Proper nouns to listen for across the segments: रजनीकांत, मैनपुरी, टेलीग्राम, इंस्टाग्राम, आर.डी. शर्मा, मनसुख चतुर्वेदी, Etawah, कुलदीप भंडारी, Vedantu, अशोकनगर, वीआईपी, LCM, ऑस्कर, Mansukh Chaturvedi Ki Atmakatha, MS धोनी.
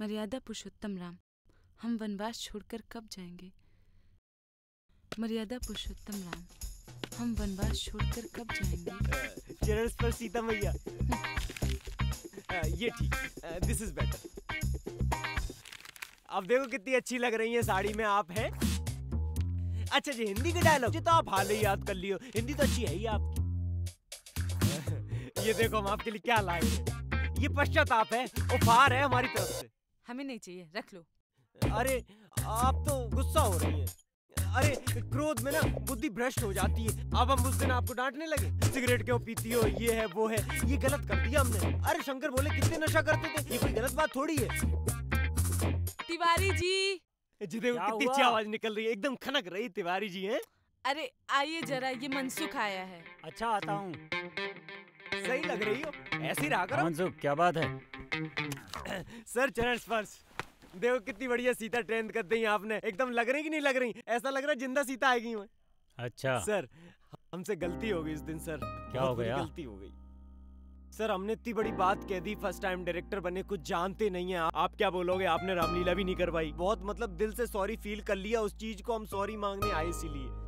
मर्यादा पुरुषोत्तम राम, हम वनवास छोड़कर कब जाएंगे? मर्यादा पुरुषोत्तम राम, हम वनवास छोड़कर कब जाएंगे? चरण स्पर्श सीता मैया। ये ठीक, दिस इज बेटर। अब देखो कितनी अच्छी लग रही है साड़ी में आप हैं। अच्छा जी, हिंदी के डायलॉग तो आप हाल ही याद कर लियो, हिंदी तो अच्छी है ही आपकी। ये देखो हम आपके लिए क्या लाए हैं। ये पश्चाताप है, उपहार है हमारी तरफ से। हमें नहीं चाहिए, रख लो। अरे आप तो गुस्सा हो रही है। अरे क्रोध में ना बुद्धि भ्रष्ट हो जाती है। अब हम उस दिन आपको डांटने लगे, सिगरेट क्यों पीती हो, ये है वो है, ये गलत कर दिया हमने। अरे शंकर बोले कितने नशा करते थे, ये कोई गलत बात थोड़ी है। तिवारी जी, कितनी अच्छी आवाज निकल रही है, एकदम खनक रही तिवारी जी हैं। अरे आइए जरा, ये मनसुख आया है। अच्छा आता हूँ। सही लग रही हो, ऐसी रहा करो। मनसुख क्या बात है। सर चरण स्पर्श, देखो कितनी बढ़िया सीता ट्रेंड कर दी आपने, एकदम लग रही कि नहीं लग रही, ऐसा लग रहा है जिंदा सीता आ गई। अच्छा सर, हमसे गलती हो गई उस दिन सर। क्या हो गया? गलती हो गई सर, हमने इतनी बड़ी बात कह दी, फर्स्ट टाइम डायरेक्टर बने, कुछ जानते नहीं है आप क्या बोलोगे, आपने रामलीला भी नहीं करवाई। बहुत मतलब दिल से सॉरी फील कर लिया उस चीज को, हम सॉरी मांगने आए इसीलिए।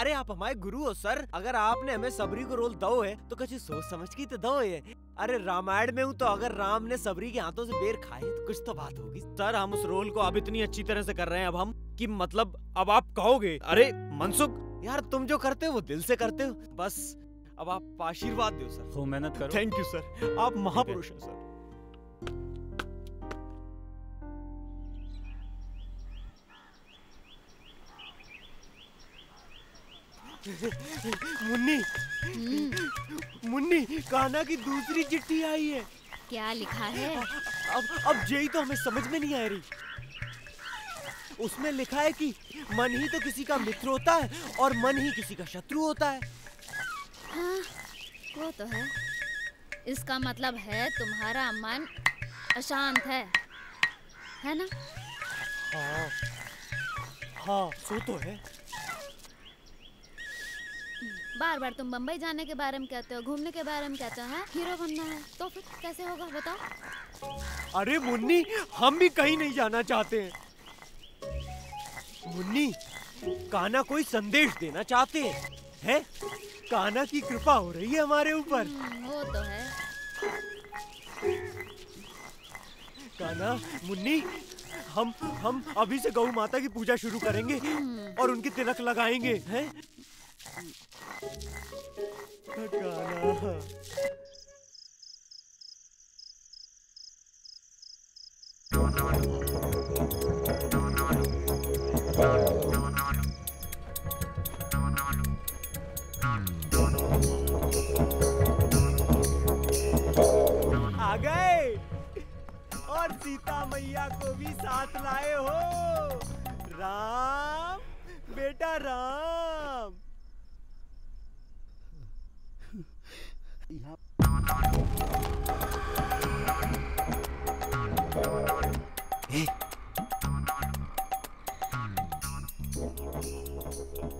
अरे आप हमारे गुरु हो सर, अगर आपने हमें सबरी को रोल दो है तो कुछ सोच समझ के तो दो है। अरे रामायण में हूँ तो अगर राम ने सबरी के हाथों से बेर खाए तो कुछ तो बात होगी सर। हम उस रोल को अब इतनी अच्छी तरह से कर रहे हैं अब हम, कि मतलब अब आप कहोगे अरे मनसुख यार तुम जो करते हो वो दिल से करते हो। बस अब आप आशीर्वाद दो सर। खूब मेहनत करो। थैंक यू सर, आप महापुरुष हैं सर। मुन्नी, कान्हा की दूसरी चिट्ठी आई है। क्या लिखा है? अब यही तो हमें समझ में नहीं आ रही। उसमें लिखा है कि मन ही तो किसी का मित्र होता है और मन ही किसी का शत्रु होता है। हाँ, वो तो है। इसका मतलब है तुम्हारा मन अशांत है ना? हाँ हाँ, वो तो है। बार बार तुम बम्बई जाने के बारे में कहते हो, घूमने के बारे में कहते हो, हीरो बनना है, तो फिर कैसे होगा बताओ? अरे मुन्नी, हम भी कहीं नहीं जाना चाहते हैं। मुन्नी, कान्हा कोई संदेश देना चाहते हैं? कान्हा की कृपा हो रही है हमारे ऊपर। वो तो है। कान्हा, मुन्नी, हम अभी से गौ माता की पूजा शुरू करेंगे और उनके तिलक लगाएंगे हैं। कान्हा, आ गए, और सीता मैया को भी साथ लाए हो। राम बेटा राम।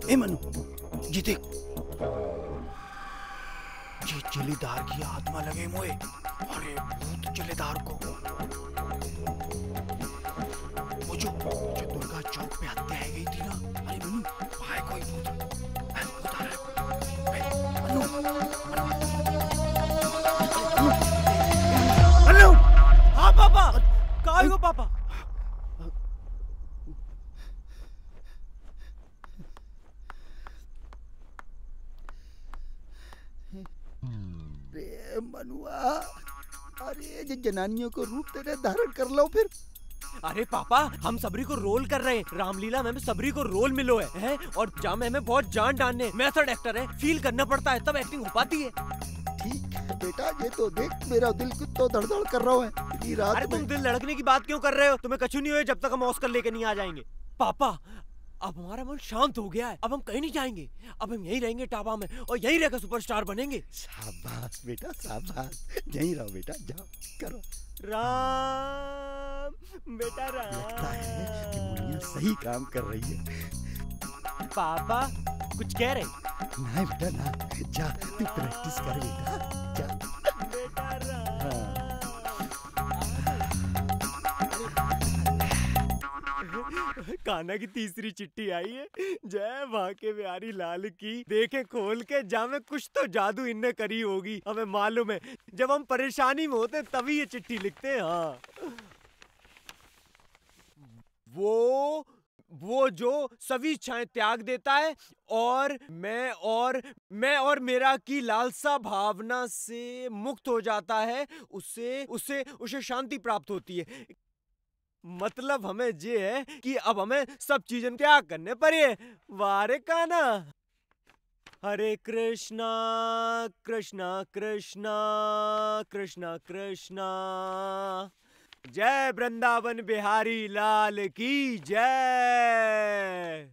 ए मनु, ये देख, ये चिलेदार की आत्मा लगे मोए। अरे भूत चिलेदार को वो जो दुर्गा चौक पे हत्या है गई थी ना। अरे मनु, भाई कोई भूत। हाँ पापा, कहाँ हो पापा? मनुआ, अरे जनानियों को रूप तेरे धारण कर लो फिर। अरे पापा, हम सबरी को रोल कर रहे हैं, रामलीला में सबरी को रोल मिलो है? और जाम हमें बहुत जान डालने, मेथड एक्टर है, फील करना पड़ता है तब एक्टिंग हो पाती है। ठीक है बेटा, ये तो देख मेरा दिल कुछ तो धड़धड़ कर रहा है इतनी रात। अरे तुम दिल धड़कने की बात क्यों कर रहे हो, तुम्हें कछु नहीं हुआ जब तक हम ऑस्कर लेके नहीं आ जाएंगे। पापा, अब हमारा मन शांत हो गया है, अब हम कहीं नहीं जाएंगे, अब हम यहीं रहेंगे इटावा में और यहीं रहकर सुपरस्टार बनेंगे। शाबाश बेटा शाबाश, यहीं रहो बेटा, जाओ करो। राम बेटा राम। लगता है कि मुनिया सही काम कर रही है। पापा कुछ कह रहे? नहीं बेटा ना, जा तू प्रैक्टिस कर बेटा, जा बेटा राम। खाना की तीसरी चिट्ठी आई है जय वहाँ के बिहारी लाल की। देखें खोल के, जामे कुछ तो जादू इनने करी होगी। हमें मालूम है जब हम परेशानी में होते तभी ये चिट्ठी लिखते हैं। हाँ, वो जो सभी इच्छाएं त्याग देता है और मैं और मेरा की लालसा भावना से मुक्त हो जाता है, उसे शांति प्राप्त होती है। मतलब हमें ये है कि अब हमें सब चीजें त्याग करने पड़े। वारे काना, हरे कृष्णा कृष्णा कृष्णा कृष्णा कृष्णा, जय वृंदावन बिहारी लाल की जय।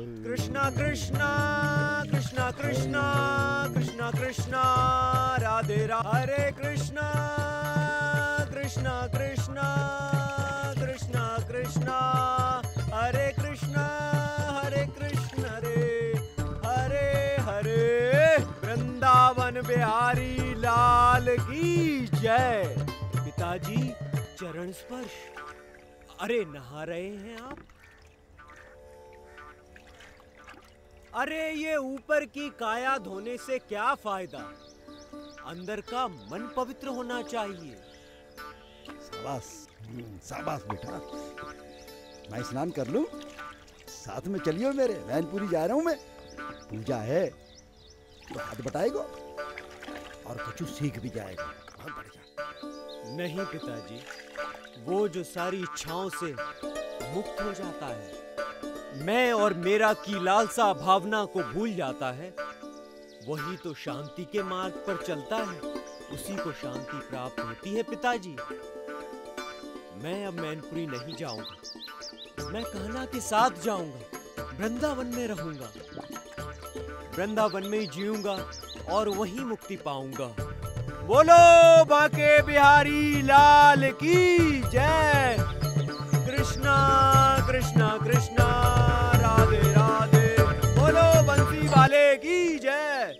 कृष्णा कृष्णा कृष्णा कृष्णा कृष्णा कृष्णा, राधे राधे। हरे कृष्णा कृष्णा कृष्णा कृष्णा कृष्णा, हरे कृष्णा हरे कृष्णा, हरे हरे हरे। वृंदावन बिहारी लाल की जय। पिताजी चरण स्पर्श। अरे नहा रहे हैं आप? अरे ये ऊपर की काया धोने से क्या फायदा, अंदर का मन पवित्र होना चाहिए। शाबाश शाबाश बेटा, मैं स्नान कर लूं? साथ में चलियो मेरे, वैनपुरी जा रहा हूं मैं, पूजा है तो हाथ बटाएगा और कछु सीख भी जाएगा, बहुत बढ़िया। नहीं पिताजी, वो जो सारी इच्छाओं से मुक्त हो जाता है, मैं और मेरा की लालसा भावना को भूल जाता है, वही तो शांति के मार्ग पर चलता है, उसी को शांति प्राप्त होती है। पिताजी मैं अब मैनपुरी नहीं जाऊंगा, मैं कहना के साथ जाऊंगा, वृंदावन में रहूंगा, वृंदावन में ही जीऊंगा और वही मुक्ति पाऊंगा। बोलो बांके बिहारी लाल की जय। कृष्णा कृष्णा कृष्णा, राधे राधे। बोलो बंसी वाले की जय।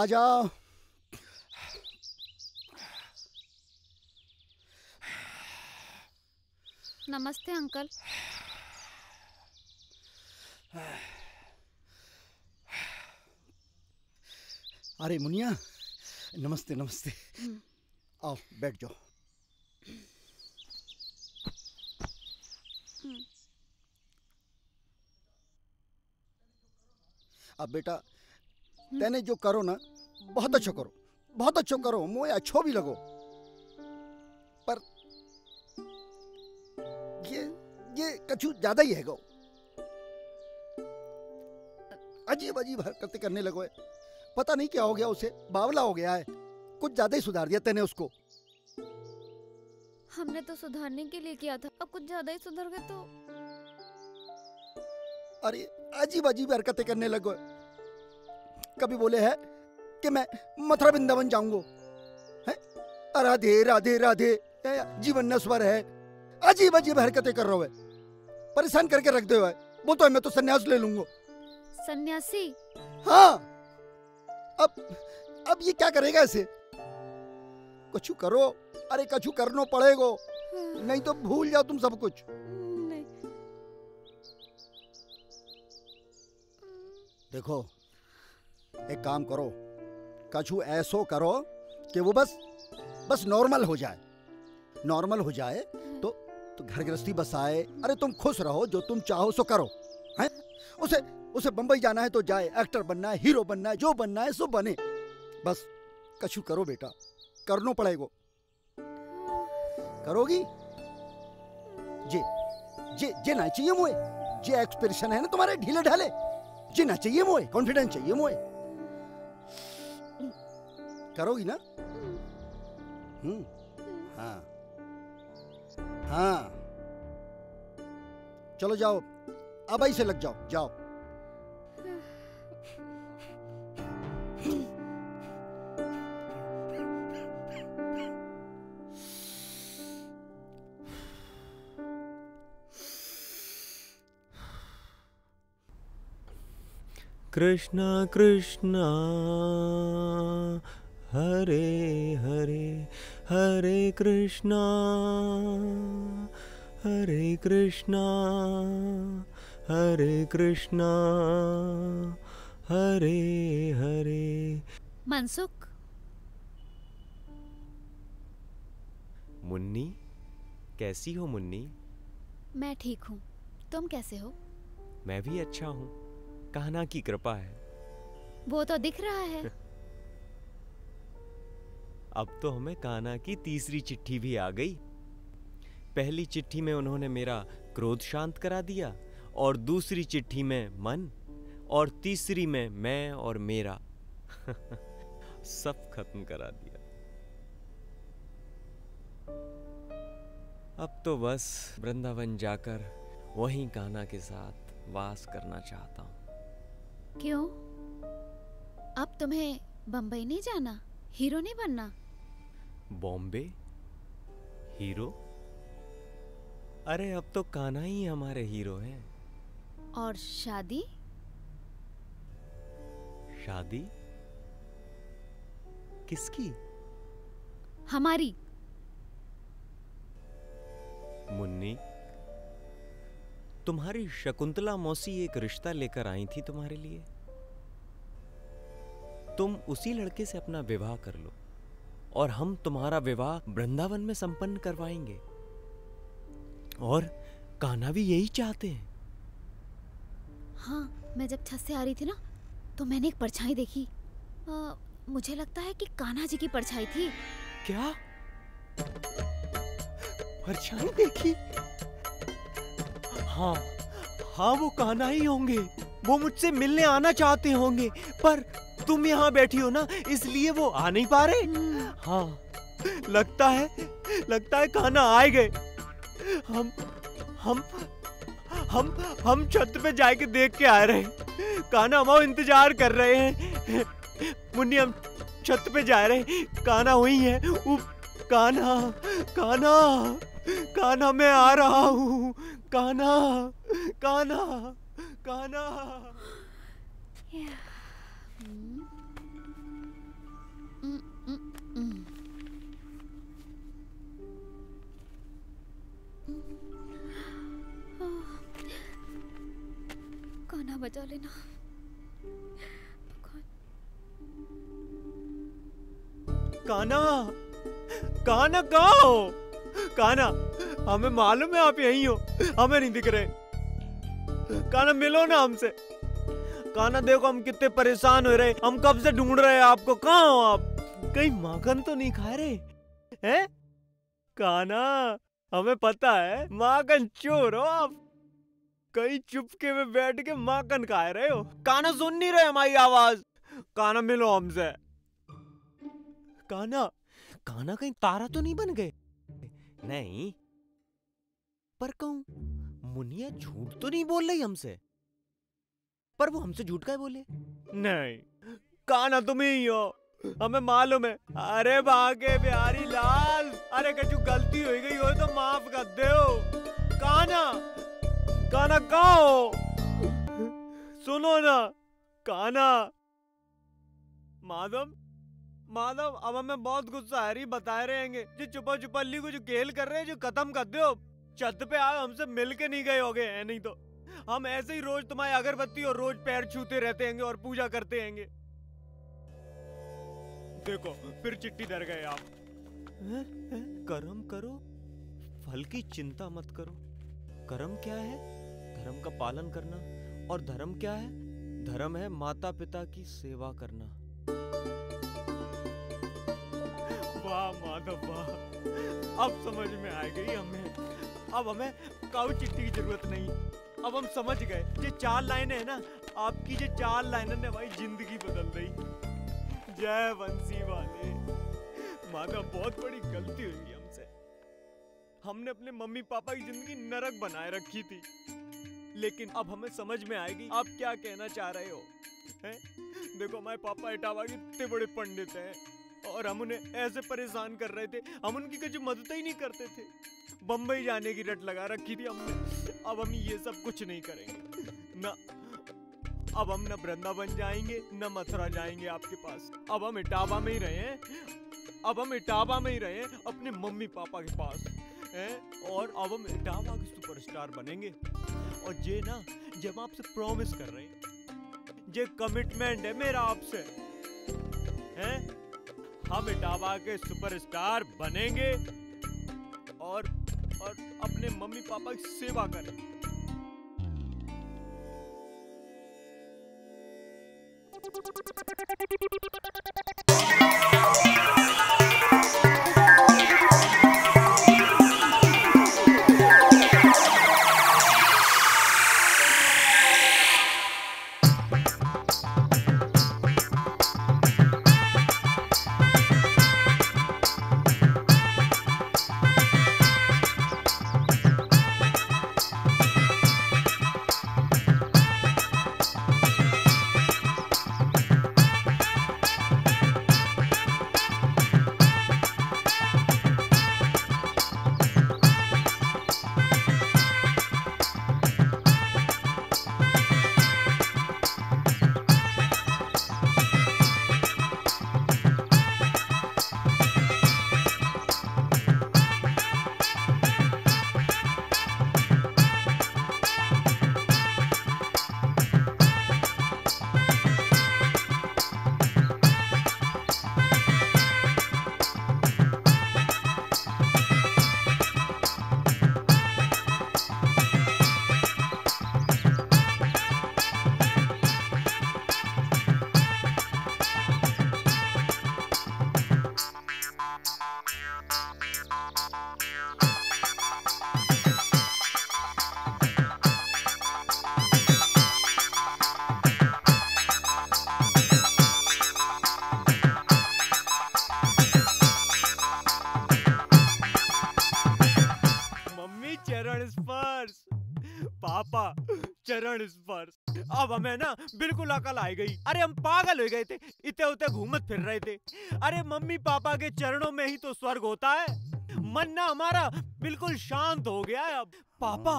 आ जाओ। नमस्ते अंकल। अरे मुनिया, नमस्ते नमस्ते, आओ बैठ जाओ। अब बेटा तेने जो करो ना, बहुत अच्छा करो, बहुत अच्छा करो, मोए अच्छो भी लगो, पर ये कछु ज्यादा ही है गो, अजीब अजीब हरकतें करने लगो है, पता नहीं क्या हो गया उसे, बावला हो गया है, कुछ ज्यादा ही सुधार दिया तेने उसको। हमने तो सुधारने के लिए किया था, अब कुछ ज्यादा ही सुधर गए तो। अरे अजीब अजीब हरकतें करने लगो है, कभी बोले है कि मैं मथुरा वृंदावन जाऊंगो, राधे राधे राधे, जीवन नश्वर है, अजीब अजीब हरकतें कर रहे हो, परेशान करके रख दे। बोलता है मैं तो सन्यास ले लूंगा। सन्यासी? हाँ। अब ये क्या करेगा ऐसे? कछु करो, अरे कछु करनो पड़ेगा, नहीं तो भूल जाओ तुम सब कुछ। नहीं। देखो एक काम करो, कछु ऐसो करो कि वो बस नॉर्मल हो जाए, नॉर्मल हो जाए तो घर गृहस्थी बस आए। अरे तुम खुश रहो, जो तुम चाहो सो करो, हैं? उसे बंबई जाना है तो जाए, एक्टर बनना है, हीरो बनना है, जो बनना है सो बने, बस कछु करो बेटा, करनो पड़ेगा। करोगी? जे जे जे ना चाहिए मुझे, जे एक्सप्रेशन है ना तुम्हारे ढीले ढाले, जे ना चाहिए मुझे, कॉन्फिडेंस चाहिए मुझे। करोगी ना? हाँ हाँ चलो जाओ, अब ऐसे लग जाओ, जाओ। कृष्णा कृष्णा हरे हरे हरे कृष्णा हरे हरे। मनसुख मुन्नी, कैसी हो मुन्नी? मैं ठीक हूँ, तुम कैसे हो? मैं भी अच्छा हूँ, कहना की कृपा है। वो तो दिख रहा है। अब तो हमें कान्हा की तीसरी चिट्ठी भी आ गई। पहली चिट्ठी में उन्होंने मेरा क्रोध शांत करा दिया, और दूसरी चिट्ठी में मन, और तीसरी में मैं और मेरा सब खत्म करा दिया। अब तो बस वृंदावन जाकर वहीं कान्हा के साथ वास करना चाहता हूँ। क्यों? अब तुम्हें बंबई नहीं जाना? हीरो नहीं बनना? बॉम्बे? हीरो? अरे अब तो कान्हा ही हमारे हीरो हैं। और शादी? शादी किसकी? हमारी। मुन्नी, तुम्हारी शकुंतला मौसी एक रिश्ता लेकर आई थी तुम्हारे लिए। तुम उसी लड़के से अपना विवाह कर लो, और हम तुम्हारा विवाह वृंदावन में संपन्न करवाएंगे, और कान्हा भी यही चाहते हैं। हाँ, मैं जब छत से आ रही थी ना, तो मैंने एक परछाई देखी। मुझे लगता है कि कान्हा जी की परछाई थी। क्या परछाई देखी? हाँ हाँ, वो कान्हा ही होंगे। वो मुझसे मिलने आना चाहते होंगे, पर तुम यहाँ बैठी हो ना, इसलिए वो आ नहीं पा रहे। हाँ, लगता है कान्हा आए गए। हम छत पे जाके देख के आ रहे हैं। कान्हा हमारा इंतजार कर रहे हैं। मुन्नी, हम छत पे जा रहे हैं। कान्हा वही है। कान्हा कान्हा कान्हा, मैं आ रहा हूँ। कान्हा कान्हा कान्हा। कान्हा बचा लेना। कान्हा कान्हा कहाँ हो? कान्हा, हमें मालूम है आप यहीं हो, हमें नहीं दिख रहे। कान्हा मिलो ना हमसे। कान्हा देखो, हम कितने परेशान हो रहे। हम कब से ढूंढ रहे हैं आपको। कहाँ हो आप? कहीं माखन तो नहीं खा रहे हैं? कान्हा, हमें पता है माखन चोर हो आप। कहीं चुपके में बैठ के माखन खा रहे हो। कान्हा सुन नहीं रहे हमारी आवाज। कान्हा मिलो हमसे। कान्हा कान्हा, कहीं तारा तो नहीं बन गए? नहीं, पर कहूं मुनिया झूठ तो नहीं बोल रही हमसे? पर वो हमसे झूठ का है बोले? नहीं, कान्हा तुम ही हो, हमें मालूम है। अरे भागे बिहारी लाल, अरे कछु गलती हो गई हो तो माफ कर दो। कान्हा कान्हा कहाँ हो? सुनो ना कान्हा। माधव माधव, अब हमें बहुत गुस्सा आ रही। बता रहे हैं जो चुपा चुपल्ली को जो खेल कर रहे हैं, जो खत्म कर दो। छत पे आओ, हमसे मिल के नहीं गए होगे है, नहीं तो हम ऐसे ही रोज तुम्हारी अगरबत्ती और रोज पैर छूते रहते हैं और पूजा करते हैं। देखो, फिर चिट्ठी धर गए आप। कर्म करो, फल की चिंता मत करो। कर्म क्या है? धर्म का पालन करना। और धर्म क्या है? धर्म है माता पिता की सेवा करना। वाह माधव वाह, अब समझ में आ गई हमें। अब हमें काऊ चिट्ठी की जरूरत नहीं। अब हम समझ गए। ये चार लाइनें है ना आपकी, ये चार लाइनें ने भाई जिंदगी बदल दी। जय बंसी वाले। भागा। बहुत बड़ी गलती हुई हमसे, हमने अपने मम्मी पापा की जिंदगी नरक बनाए रखी थी। लेकिन अब हमें समझ में आएगी आप क्या कहना चाह रहे हो है? देखो हमारे पापा इटावा के इतने बड़े पंडित हैं और हम उन्हें ऐसे परेशान कर रहे थे, हम उनकी कुछ मदद ही नहीं करते थे। बम्बई जाने की रट लगा रखी थी हमने। अब हम ये सब कुछ नहीं करेंगे ना। अब हम ना वृंदावन जाएंगे ना मथुरा जाएंगे आपके पास। अब हम इटावा में ही रहे हैं, अपने मम्मी पापा के पास हैं। और अब हम इटावा के सुपरस्टार बनेंगे। और ये ना जब आपसे प्रॉमिस कर रहे हैं, ये कमिटमेंट है मेरा आपसे हैं। हम इटावा के सुपरस्टार बनेंगे और अपने मम्मी पापा की सेवा करेंगे। अब हमें ना बिल्कुल अकल आ गई। अरे हम पागल हो गए थे, इतने उतने घूमत फिर रहे थे। अरे मम्मी पापा के चरणों में ही तो स्वर्ग होता है। मन ना हमारा बिल्कुल शांत हो गया है अब। पापा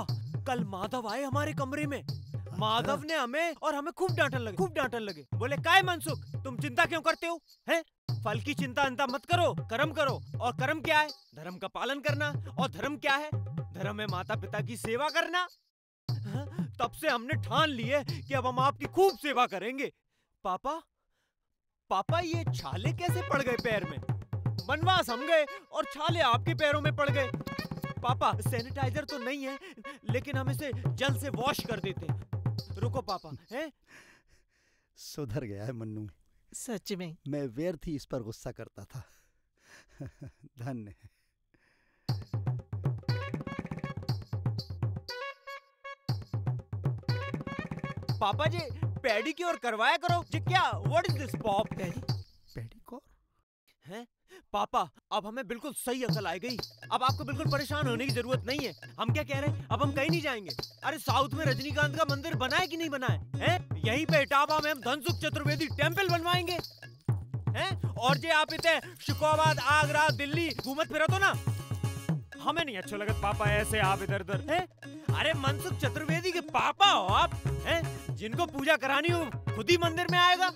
कल माधव आए हमारे कमरे में, माधव ने हमें खूब डांटन लगे। बोले काय मनसुख तुम चिंता क्यों करते हो हैं? फल की चिंता मत करो, कर्म करो। और कर्म क्या है? धर्म का पालन करना। और धर्म क्या है? धर्म है माता पिता की सेवा करना। तब से हमने ठान लिए कि अब हम आपकी खूब सेवा करेंगे। पापा ये छाले कैसे पड़ गए पैर में? वनवास हम गए और छाले आपके पैरों में पड़ गए। पापा सैनिटाइजर तो नहीं है, लेकिन हम इसे जल से वॉश कर देते। रुको पापा हैं? सुधर गया है मन्नू। सच में मैं व्यर्थ ही इस पर गुस्सा करता था। धन्य पापा जी, पेडिक्योर करवाया करो। जी क्या? What is this pop? Pedicure? हैं? पापा, अब हमें बिल्कुल सही अकल आ गई। अब आपको बिल्कुल परेशान होने की जरूरत नहीं है। हम क्या कह रहे हैं? अब हम कहीं नहीं जाएंगे। अरे साउथ में रजनीकांत का मंदिर बनाए कि नहीं बनाए हैं? यहीं पे इटावा में हम धनसुख चतुर्वेदी टेम्पल बनवाएंगे हैं? और जे आप इतने शिकोबाद, आगरा, दिल्ली घूमत फिरत हो ना, हमें नहीं अच्छा लगता पापा ऐसे आप इधर उधर हैं। अरे मनसुख चतुर्वेदी के पापा हो आप हैं, जिनको पूजा करानी हो खुद ही मंदिर में आएगा।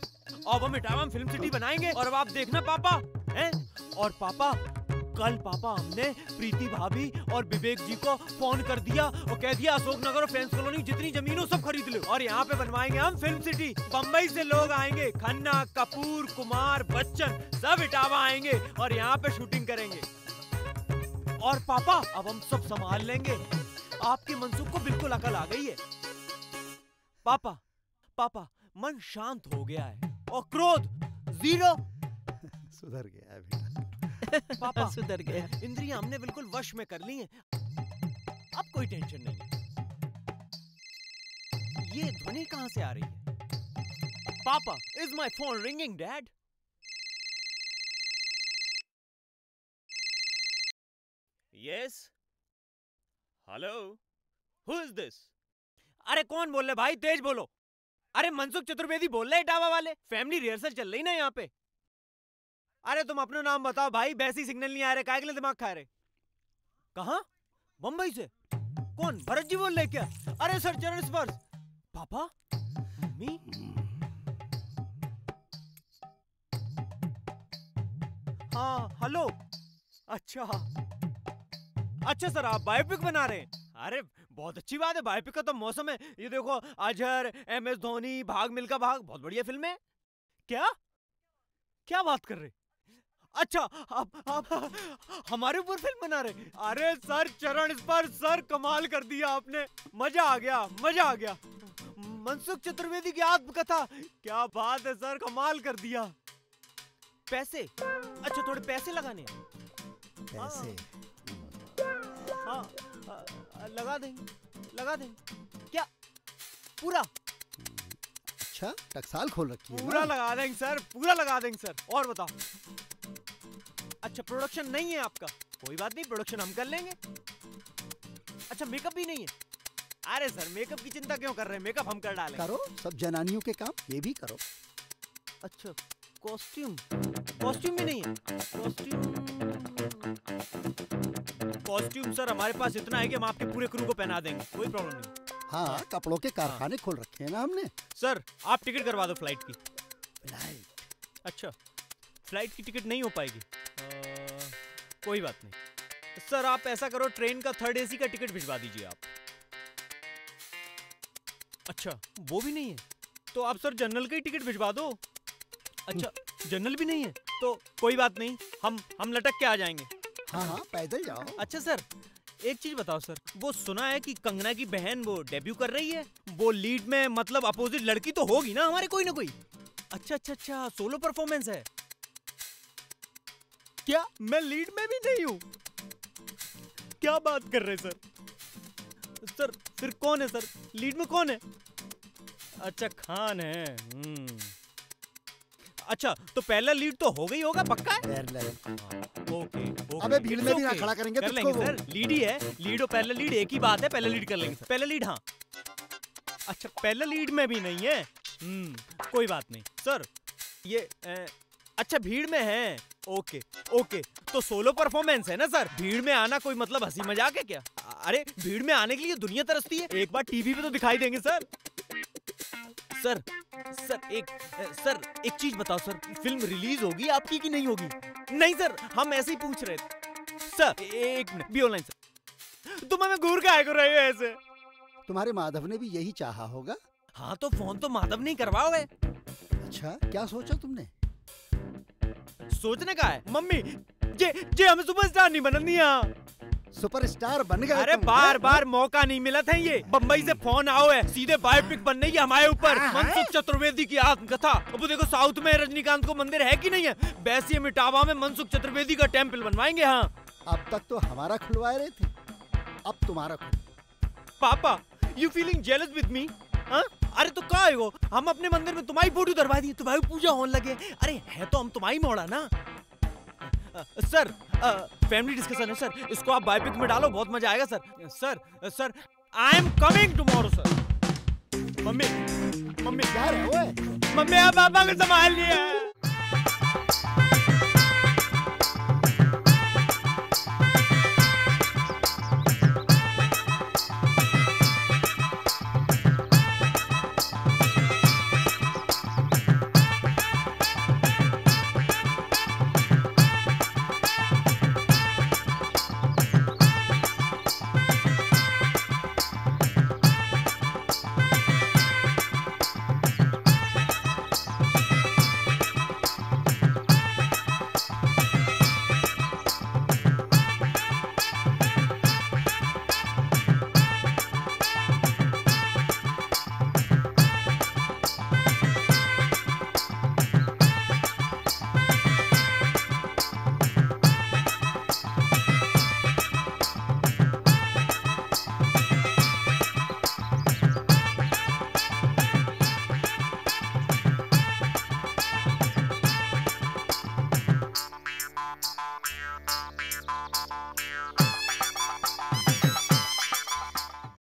और हम इटावा फिल्म सिटी बनाएंगे और अब आप देखना पापा हैं। और पापा कल पापा हमने प्रीति भाभी और विवेक जी को फोन कर दिया और कह दिया अशोकनगर और फ्रेंड्स कॉलोनी जितनी जमीनों सब खरीद लो और यहाँ पे बनवाएंगे हम फिल्म सिटी। बम्बई से लोग आएंगे, खन्ना, कपूर, कुमार, बच्चन सब इटावा आएंगे और यहाँ पे शूटिंग करेंगे। और पापा अब हम सब संभाल लेंगे। आपके मनसुख को बिल्कुल अकल आ गई है। पापा मन शांत हो गया है और क्रोध जीरो। सुधर गया है बेटा। पापा सुधर गया। इंद्रियां हमने बिल्कुल वश में कर ली हैं। अब कोई टेंशन नहीं। ये ध्वनि कहां से आ रही है? पापा is my phone ringing dad? Yes, hello, who is this? अरे कौन बोल रहे भाई, तेज बोलो। अरे मनसुख चतुर्वेदी बोल रहे इटावा वाले, फैमिली रिहर्सल चल रही ना यहाँ पे। अरे तुम अपना नाम बताओ भाई, वैसी सिग्नल नहीं आ रहे, काहे के लिए दिमाग खा रहे? कहाँ? बम्बई से कौन, भरत जी बोल रहे क्या? अरे सर चरण स्पर्श, पापा, मी? हाँ हेलो, अच्छा अच्छा सर आप बायोपिक बना रहे हैं? अरे बहुत अच्छी बात है, बायोपिक का तो मौसम है, ये देखो अजहर, MS धोनी, भाग मिल्खा भाग, बहुत बढ़िया फिल्म है। क्या क्या बात कर रहे? अच्छा आप हमारे ऊपर फिल्म बना रहे? अरे सर चरण स्पर्श सर, कमाल कर दिया आपने, मजा आ गया, मजा आ गया। मनसुख चतुर्वेदी की आत्मकथा, क्या बात है सर, कमाल कर दिया। पैसे? अच्छा थोड़े पैसे लगाने, पैसे हाँ लगा देंगे, लगा देंगे। क्या पूरा? अच्छा टकसाल खोल रखी है, पूरा लगा देंगे सर, पूरा लगा देंगे सर। और बताओ, अच्छा प्रोडक्शन नहीं है आपका? कोई बात नहीं, प्रोडक्शन हम कर लेंगे। अच्छा मेकअप भी नहीं है? अरे सर मेकअप की चिंता क्यों कर रहे हैं, मेकअप हम कर डालेंगे। करो सब जनानियों के काम, ये भी करो। अच्छा कॉस्ट्यूम? कॉस्ट्यूम भी नहीं है? कॉस्ट्यूम सर हमारे पास इतना है कि हम आपके पूरे क्रू को पहना देंगे, कोई प्रॉब्लम नहीं। हाँ कपड़ों के कारखाने खोल रखे हैं ना हमने। सर आप टिकट करवा दो फ्लाइट की। फ्लाइट? अच्छा फ्लाइट की टिकट नहीं हो पाएगी? कोई बात नहीं सर, आप ऐसा करो ट्रेन का 3rd AC का टिकट भिजवा दीजिए आप। अच्छा वो भी नहीं है तो आप सर जनरल का ही टिकट भिजवा दो। अच्छा जनरल भी नहीं है तो कोई बात नहीं, हम लटक के आ जाएंगे। हाँ हाँ पैदल जाओ। अच्छा सर एक चीज बताओ सर, वो सुना है कि कंगना की बहन वो डेब्यू कर रही है, वो लीड में, मतलब अपोजिट लड़की तो होगी ना हमारे कोई ना कोई। अच्छा अच्छा अच्छा सोलो परफॉर्मेंस है? क्या मैं लीड में भी नहीं हूँ? क्या बात कर रहे सर? सर फिर कौन है सर लीड में, कौन है? अच्छा खान है। अच्छा तो पहला लीड तो हो गई होगा पक्का है? Okay okay. अबे भीड़ में भी ना खड़ा करेंगे, कर लेंगे सर, लीड ही है, लीड और पहला लीड एक ही बात है, पहला लीड कर लेंगे सर, पहला लीड। हाँ अच्छा पहला लीड में भी नहीं है, कोई बात नहीं सर ये अच्छा भीड़ में है, ओके ओके। तो सोलो परफॉर्मेंस है ना सर, भीड़ में आना कोई मतलब हंसी मजाक है क्या? अरे भीड़ में आने के लिए दुनिया तरसती है, एक बार टीवी पे तो दिखाई देंगे सर। सर सर एक चीज बताओ सर, फिल्म रिलीज होगी आपकी कि नहीं होगी? नहीं सर हम ऐसे ही पूछ रहे थे सर। एक मिनट, बी ऑनलाइन सर, तुम हमें घूर के आए कर रहे हो ऐसे? तुम्हारे माधव ने भी यही चाहा होगा। हाँ तो फोन तो माधव नहीं करवाओ है। अच्छा क्या सोचा तुमने? सोचने का है मम्मी, जे हमें सुपरस्टार नहीं बननी है। सुपरस्टार बन गए? अरे बार बार मौका नहीं मिला था, ये बम्बई से फोन आओ है, सीधे बायोपिक बनने की हमारे ऊपर, मनसुख चतुर्वेदी की आत्मकथा। अब देखो साउथ में रजनीकांत को मंदिर है कि नहीं है, वैसे हम इटावा में मनसुख चतुर्वेदी का टेम्पल बनवाएंगे। हाँ अब तक तो हमारा खुलवाए रहे थे, अब तुम्हारा। पापा you feeling jealous with me? हाँ अरे तो क्या है वो, हम अपने मंदिर में तुम्हारी फोटो धरवा दी, तुम्हारी पूजा होने लगे। अरे है तो हम तुम्हारी मोड़ा ना। सर फैमिली डिस्कशन है सर, इसको आप बायोपिक में डालो, बहुत मजा आएगा sir. Sir sir I am coming tomorrow sir. Mummy mummy क्या है वो? मम्मी आप पापा को संभाल लिया।